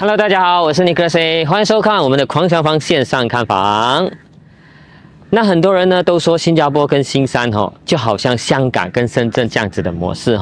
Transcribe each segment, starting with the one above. Hello， 大家好，我是尼克 C， 欢迎收看我们的狂想房线上看房。那很多人呢都说新加坡跟新山就好像香港跟深圳这样子的模式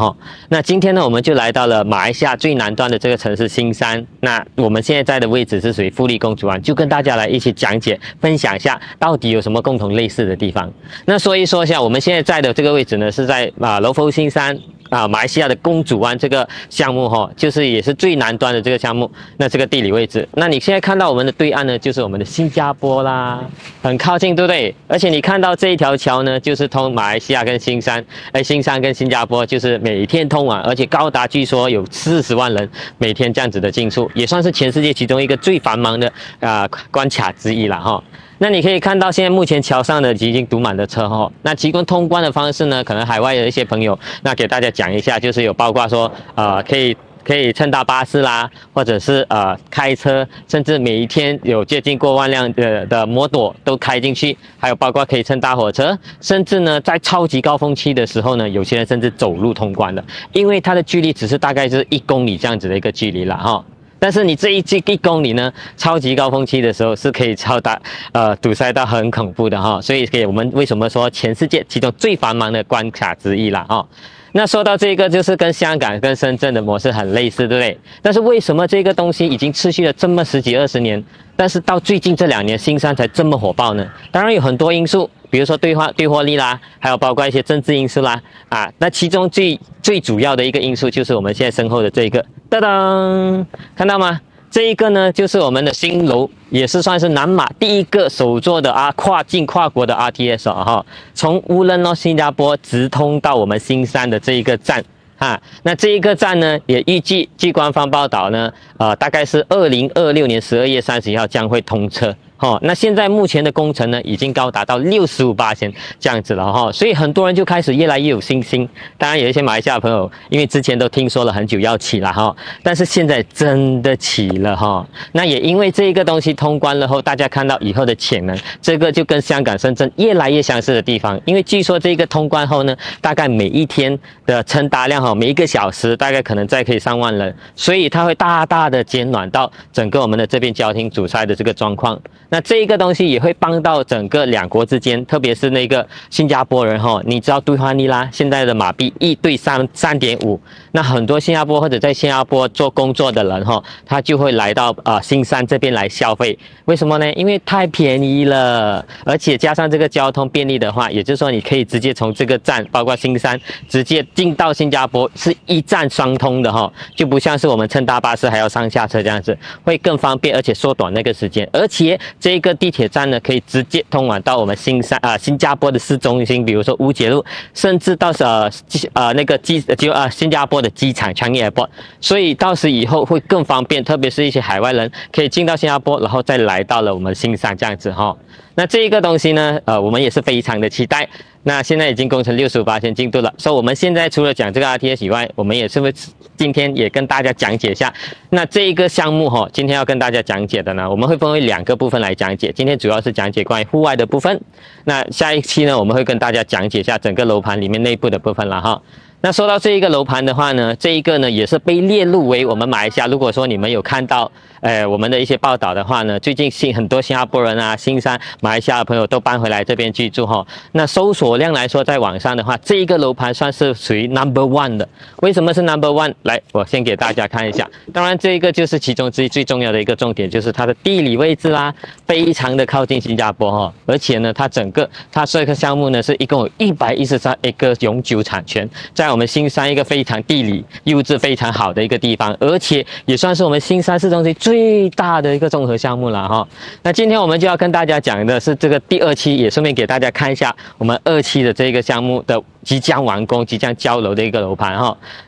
那今天呢我们就来到了马来西亚最南端的这个城市新山。那我们现在在的位置是属于富力公主湾，就跟大家来一起讲解分享一下到底有什么共同类似的地方。那说一说一下我们现在在的这个位置呢是在柔佛新山马来西亚的公主湾这个项目就是也是最南端的这个项目。那这个地理位置，那你现在看到我们的对岸呢，就是我们的新加坡啦，很靠近，对不对？而且你看到这一条桥呢，就是通马来西亚跟新山，新山跟新加坡就是每天通往，而且高达据说有40万人每天这样子的进出，也算是全世界其中一个最繁忙的关卡之一啦那你可以看到，现在目前桥上的已经堵满了车那提供通关的方式呢，可能海外的一些朋友，那给大家讲一下，就是有包括说，可以乘搭巴士啦，或者是开车，甚至每一天有接近过万辆的摩托都开进去，还有包括可以乘搭火车，甚至呢在超级高峰期的时候呢，有些人甚至走路通关的，因为它的距离只是大概是1公里这样子的一个距离啦但是你这一公里呢，超级高峰期的时候是可以超达堵塞到很恐怖的所以给我们为什么说全世界其中最繁忙的关卡之一啦那说到这个，就是跟香港跟深圳的模式很类似，对不对？但是为什么这个东西已经持续了这么10几20年，但是到最近这2年新山才这么火爆呢？当然有很多因素，比如说对获利啦，还有包括一些政治因素啦那其中最主要的一个因素就是我们现在身后的这一个，噔噔，看到吗？这一个呢，就是我们的新楼，也是算是南马第一个首座的跨国的 RTS 从乌伦新加坡直通到我们新山的这一个站那这一个站呢，也预计据官方报道呢，大概是2026年12月31号将会通车。那现在目前的工程呢，已经高达到 65% 这样子了所以很多人就开始越来越有信心。当然有一些马来西亚朋友，因为之前都听说了很久要起了但是现在真的起了那也因为这一个东西通关了后，大家看到以后的潜能，这个就跟香港、深圳越来越相似的地方。因为据说这个通关后呢，大概每一天的乘搭量每一个小时大概可能再可以3万人，所以它会大大的减缓到整个我们的这边交通阻塞的这个状况。那这一个东西也会帮到整个两国之间，特别是那个新加坡人你知道兑换率啦，现在的马币1对3.5，那很多新加坡或者在新加坡做工作的人他就会来到新山这边来消费。为什么呢？因为太便宜了，而且加上这个交通便利的话，也就是说你可以直接从这个站，包括新山直接进到新加坡，是一站双通的就不像是我们乘搭巴士还要上下车这样子，会更方便，而且缩短那个时间，而且。这个地铁站呢，可以直接通往到我们新加坡的市中心，比如说乌节路，甚至到新加坡的机场Changi Airport。所以到时以后会更方便，特别是一些海外人可以进到新加坡，然后再来到了我们新山这样子那这一个东西呢，我们也是非常的期待。那现在已经工程 65% 进度了，所以我们现在除了讲这个 RTS 以外，我们也是会今天也跟大家讲解一下。那这一个项目今天要跟大家讲解的呢，我们会分为2个部分来讲解。今天主要是讲解关于户外的部分，那下一期呢，我们会跟大家讲解一下整个楼盘里面内部的部分了那说到这一个楼盘的话呢，这一个呢也是被列入为我们马来西亚，如果说你们有看到我们的一些报道的话呢，最近很多新加坡人啊、新山马来西亚的朋友都搬回来这边居住那搜索量来说，在网上的话，这一个楼盘算是属于 No.1 的。为什么是 No.1？ 来，我先给大家看一下。当然，这一个就是其中最重要的一个重点，就是它的地理位置啦，非常的靠近新加坡而且呢，它这个项目呢是一共有113 acre永久产权，在我们新山一个非常地理位置非常好的一个地方，而且也算是我们新山市中心最大的一个综合项目了那今天我们就要跟大家讲的是这个第2期，也顺便给大家看一下我们2期的这个项目的即将完工、即将交楼的一个楼盘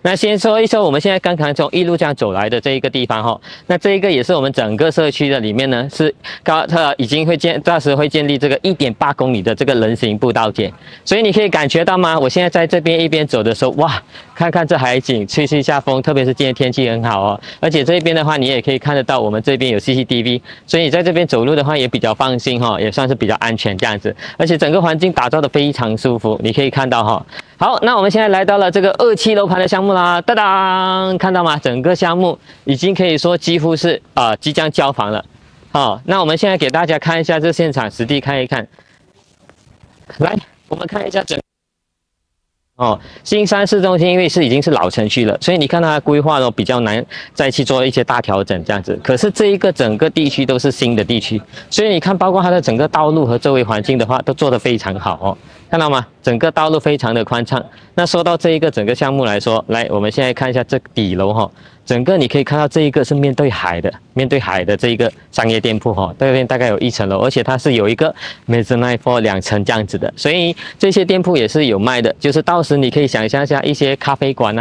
那先说一说我们现在刚刚从一路这样走来的这一个地方那这一个也是我们整个社区的里面呢，是已经到时会建立这个 1.8 公里的这个人行步道街。所以你可以感觉到吗？我现在在这边一边走的时候，哇，看看这海景，吹吹下风，特别是今天天气很好而且这边的话，你也可以看得到我们这边有 CCTV， 所以你在这边走路的话也比较放心也算是比较安全这样子。而且整个环境打造的非常舒服，你可以看到好，那我们现在来到了这个27楼盘的项目啦，当当，看到吗？整个项目已经可以说几乎是即将交房了。好、哦，那我们现在给大家看一下这现场实地看一看。来，我们看一下整。 哦，新山市中心因为已经是老城区了，所以你看它规划都比较难再去做一些大调整这样子。可是这一个整个地区都是新的地区，所以你看，包括它的整个道路和周围环境的话，都做得非常好哦。看到吗？整个道路非常的宽敞。那说到这一个整个项目来说，来，我们现在看一下这底楼哈、哦，整个你可以看到这一个是面对海的，这一个商业店铺哈、哦，这边大概有1层楼，而且它是有一个 mezzanine floor 2层这样子的，所以这些店铺也是有卖的，就是到。 你可以想象一下，一些咖啡馆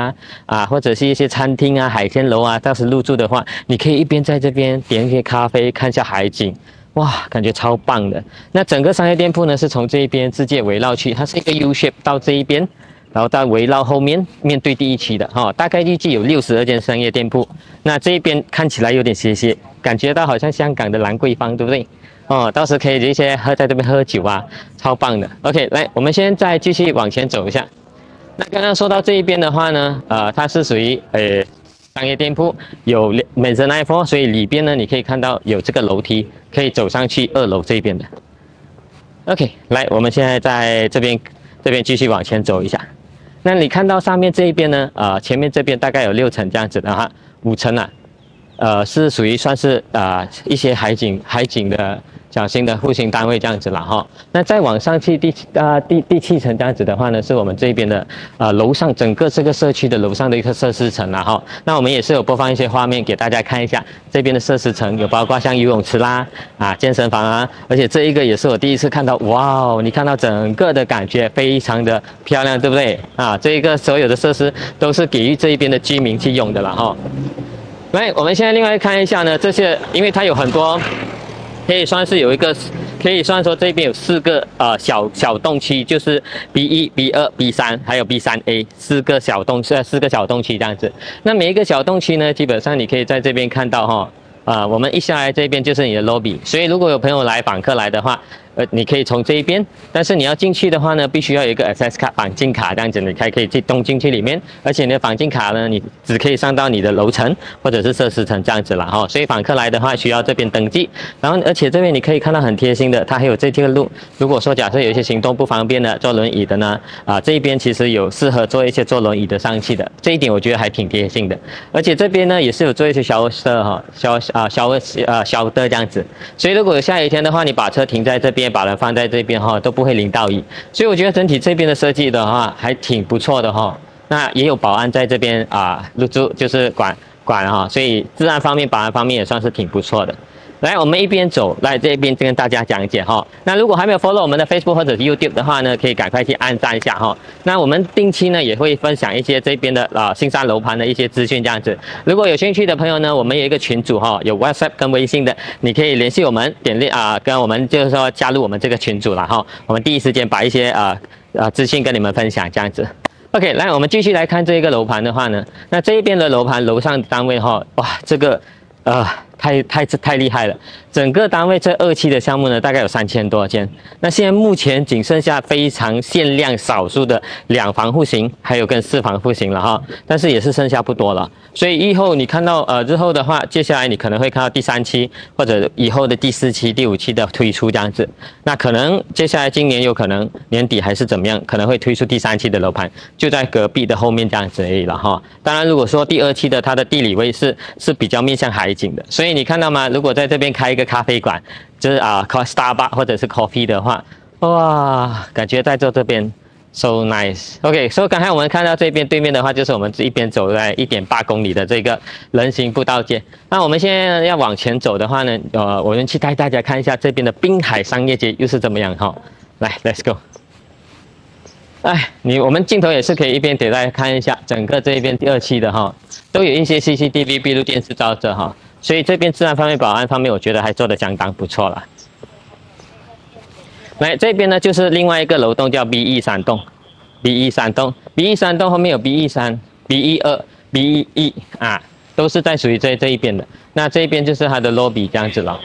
或者是一些餐厅啊、海鲜楼啊，到时入住的话，你可以一边在这边点一些咖啡，看一下海景，哇，感觉超棒的。那整个商业店铺呢，是从这一边直接围绕去，它是一个 U shape 到这一边，然后到围绕后面面对第一期的哈、哦，大概预计有62间商业店铺。那这一边看起来有点斜斜，感觉到好像香港的兰桂坊，对不对？ 哦，到时可以一些在这边喝酒啊，超棒的。OK， 来，我们现在继续往前走一下。 那刚刚说到这一边的话呢，它是属于商业店铺，有 mezzanine floor， 所以里边呢你可以看到有这个楼梯可以走上去2楼这边的。OK， 来，我们现在在这边继续往前走一下。那你看到上面这一边呢，前面这边大概有6层这样子的哈，5层啊，是属于算是一些海景的。 小型的户型单位这样子了哈，那再往上去第7层这样子的话呢，是我们这边的楼上整个这个社区的楼上的一个设施层了哈。那我们也是有播放一些画面给大家看一下，这边的设施层有包括像游泳池啦、健身房啊，而且这一个也是我第一次看到，哇哦，你看到整个的感觉非常的漂亮，对不对？啊，这一个所有的设施都是给予这一边的居民去用的了哈。来，我们现在另外看一下呢，这些因为它有很多。 可以算是有一个，可以算说这边有4个小洞区，就是 B1、B2、B3， 还有 B3A 4个小洞区这样子。那每一个小洞区呢，基本上你可以在这边看到哈，我们一下来这边就是你的 lobby， 所以如果有朋友来访客来的话，你可以从这一边，但是你要进去的话呢，必须要有一个 access 卡绑进卡这样子，你才可以去动进去里面，而且你的绑进卡呢，你只可以上到你的楼层或者是设施层这样子啦哈、哦，所以访客来的话需要这边登记，然后而且这边你可以看到很贴心的，它还有这条路，如果说假设有一些行动不方便的坐轮椅的呢，这一边其实有适合做一些坐轮椅的上去的，这一点我觉得还挺贴心的，而且这边呢也是有做一些小的这样子，所以如果下雨天的话，你把车停在这边。 把人放在这边哈，都不会淋到雨，所以我觉得整体这边的设计的话还挺不错的哈。那也有保安在这边入住，就是管哈，所以治安方面、保安方面也算是挺不错的。来，我们一边走，来这边跟大家讲解哈。那如果还没有 follow 我们的 Facebook 或者是 YouTube 的话呢，可以赶快去按赞一下哈。那我们定期呢也会分享一些这边的新山楼盘的一些资讯这样子。如果有兴趣的朋友呢，我们有一个群组哈，有 WhatsApp 跟微信的，你可以联系我们，跟我们就是说加入我们这个群组了哈。我们第一时间把一些资讯跟你们分享这样子。 OK， 来我们继续来看这个楼盘的话呢，那这一边的楼盘楼上单位哈，哇，这个太厉害了！整个单位这2期的项目呢，大概有3000多间。那现在目前仅剩下非常限量、少数的2房户型，还有跟4房户型了哈。但是也是剩下不多了，所以以后你看到日后的话，接下来你可能会看到第3期或者以后的第4期、第5期的推出这样子。那可能接下来今年有可能年底还是怎么样，可能会推出第3期的楼盘，就在隔壁的后面这样子而已了哈。当然，如果说第2期的它的地理位置是比较面向海。 所以你看到吗？如果在这边开一个咖啡馆，就是Starbucks 或者是 Coffee 的话，哇，感觉在做这边 so nice。OK， 所以刚才我们看到这边对面的话，就是我们一边走在 1.8公里的这个人行步道街。那我们现在要往前走的话呢，我们去带大家看一下这边的滨海商业街又是怎么样哈。来 ，Let's go。 哎，我们镜头也是可以一边给大家看一下，整个这一边第2期的哈，都有一些 CCTV 闭路电视照着哈，所以这边治安方面、保安方面，我觉得还做得相当不错了。来这边呢，就是另外一个楼栋叫 B13栋后面有 B13、B12、B11都是在属于这一边的。那这一边就是它的 lobby 这样子了。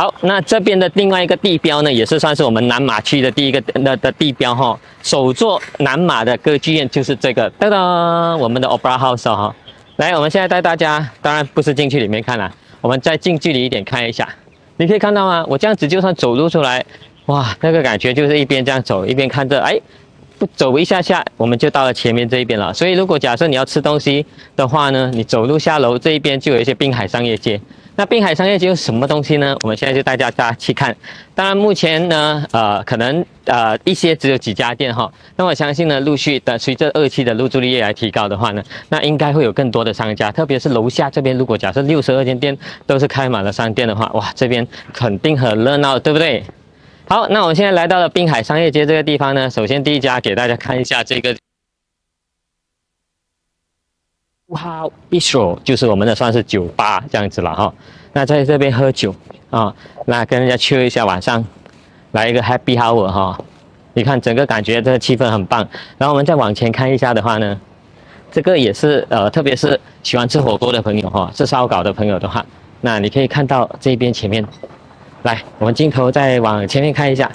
好，那这边的另外一个地标呢，也是算是我们南马区的第一个的地标哈。首座南马的歌剧院就是这个，噔噔，我们的 Opera House 哈。来，我们现在带大家，当然不是进去里面看啦，我们再近距离一点看一下。你可以看到吗？我这样子就算走路出来，哇，那个感觉就是一边这样走，一边看着，哎。 走一下下，我们就到了前面这一边了。所以，如果假设你要吃东西的话呢，你走路下楼这一边就有一些滨海商业街。那滨海商业街有什么东西呢？我们现在就带大家去看。当然，目前呢，可能一些只有几家店哈。那我相信呢，陆续的随着二期的入住率来提高的话呢，那应该会有更多的商家，特别是楼下这边，如果假设62间店都是开满了商店的话，哇，这边肯定很热闹，对不对？ 好，那我们现在来到了滨海商业街这个地方呢。首先第一家给大家看一下这个，哇 ，Bistro 就是我们的算是酒吧这样子了哈。那在这边喝酒啊，那跟人家chill一下，晚上来一个 Happy Hour 哈。你看整个感觉这个气氛很棒。然后我们再往前看一下的话呢，这个也是特别是喜欢吃火锅的朋友哈，吃烧烤的朋友的话，那你可以看到这边前面。 来，我们镜头再往前面看一下，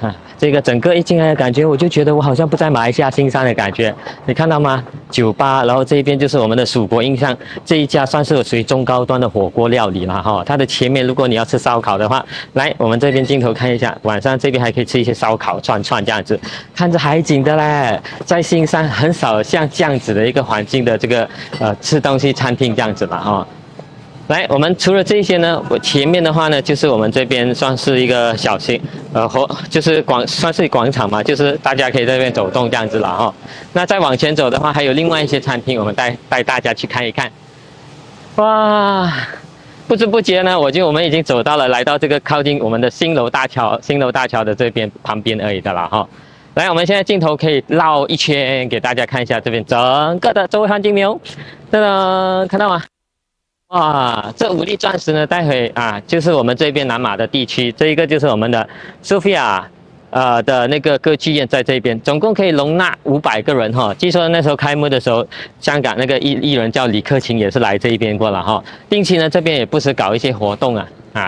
啊，这个整个一进来的感觉，我就觉得我好像不在马来西亚新山的感觉，你看到吗？酒吧，然后这一边就是我们的蜀国印象，这一家算是属于中高端的火锅料理了哈。它的前面，如果你要吃烧烤的话，来，我们这边镜头看一下，晚上这边还可以吃一些烧烤串串这样子，看着海景的嘞，在新山很少像这样子的一个环境的这个吃东西餐厅这样子了哈。 来，我们除了这些呢，我前面的话呢，就是我们这边算是一个小型，就是算是广场嘛，就是大家可以在这边走动这样子了哈。那再往前走的话，还有另外一些餐厅，我们带大家去看一看。哇，不知不觉呢，我们已经走到了，来到这个靠近我们的新楼大桥的这边旁边而已的了哈。来，我们现在镜头可以绕一圈给大家看一下这边整个的周汉金牛，这个看到吗？ 哇，这5粒钻石呢，待会啊，就是我们这边南马的地区，这一个就是我们的 Sophia 的那个歌剧院在这边，总共可以容纳500个人哈。据说那时候开幕的时候，香港那个艺人叫李克勤也是来这一边过了哈。定期呢，这边也不时搞一些活动啊，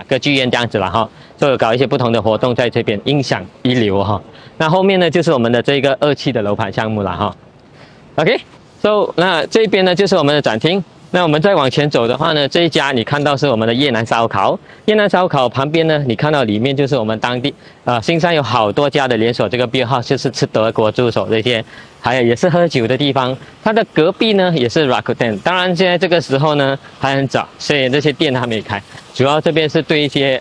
歌剧院这样子了哈，就搞一些不同的活动在这边，音响一流哈。那后面呢，就是我们的这个2期的楼盘项目了哈。OK，so 那这边呢就是我们的展厅。 那我们再往前走的话呢，这一家你看到是我们的越南烧烤。越南烧烤旁边呢，你看到里面就是我们当地新山有好多家的连锁这个beer house，就是吃德国猪手这些，还有也是喝酒的地方。它的隔壁呢也是 Rakuten， 当然现在这个时候呢还很早，所以这些店还没开。主要这边是对一些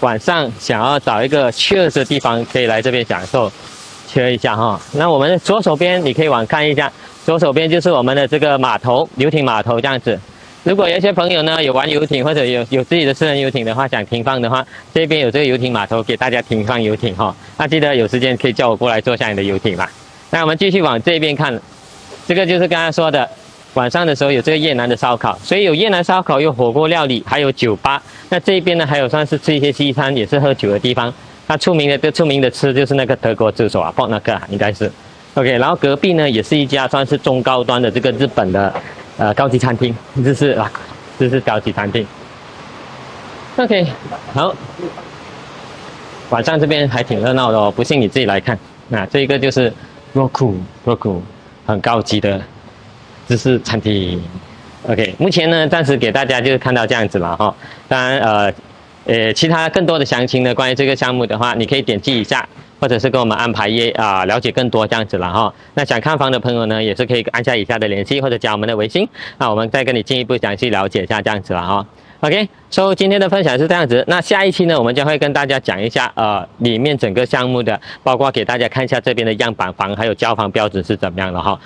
晚上想要找一个chill的地方，可以来这边享受chill一下哈。那我们的左手边你可以往看一下。 左手边就是我们的这个码头，游艇码头这样子。如果有一些朋友呢有玩游艇或者有自己的私人游艇的话，想停放的话，这边有这个游艇码头给大家停放游艇哈。那记得有时间可以叫我过来坐下你的游艇嘛。那我们继续往这边看，这个就是刚刚说的，晚上的时候有这个越南的烧烤，所以有越南烧烤，有火锅料理，还有酒吧。那这边呢还有算是吃一些西餐，也是喝酒的地方。那出名的吃就是那个德国猪手啊，放那个应该是。 OK， 然后隔壁呢也是一家算是中高端的这个日本的高级餐厅，这是高级餐厅。OK， 好，晚上这边还挺热闹的哦，不信你自己来看。那这一个就是 Roku， 很高级的日式餐厅。OK， 目前呢暂时给大家就是看到这样子了哈、哦，当然其他更多的详情呢，关于这个项目的话，你可以点击一下。 或者是跟我们安排了解更多这样子了哈。那想看房的朋友呢，也是可以按下以下的联系或者加我们的微信，那我们再跟你进一步详细了解一下这样子了哈。OK，so 今天的分享是这样子。那下一期呢，我们将会跟大家讲一下里面整个项目的，包括给大家看一下这边的样板房，还有交房标准是怎么样的哈。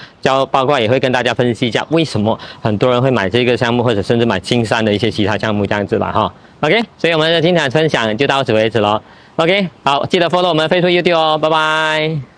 包括也会跟大家分析一下为什么很多人会买这个项目，或者甚至买新山的一些其他项目这样子了哈。OK， 所以我们的精彩分享就到此为止咯。 OK， 好，记得 follow 我们Facebook、YouTube 哦，拜拜。